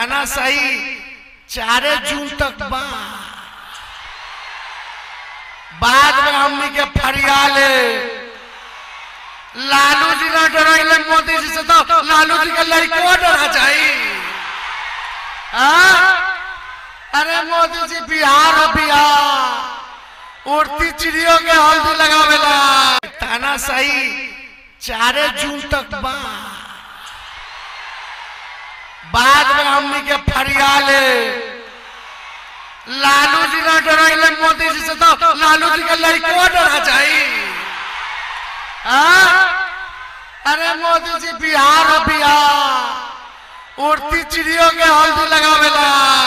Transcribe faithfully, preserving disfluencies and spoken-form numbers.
तानाशाही चारे जून तक बा। बाद में हमने के फरियाले लालू जी ना डराइले मोदी जी से, तो लालू जी का लड़को डरा जाए। अरे मोदी जी बिहार बिहार उड़ती चिड़ियों के हल्दी लगावेला। तानाशाही चारे जून तक बा। बाद में हमने के फरियाले लालू जी ना डराइले मोदी जी से, तो लालू जी का लड़को डरा जाए। अरे मोदी जी बिहार बिहार उड़ती चिड़ियों के हल्दी लगावेला।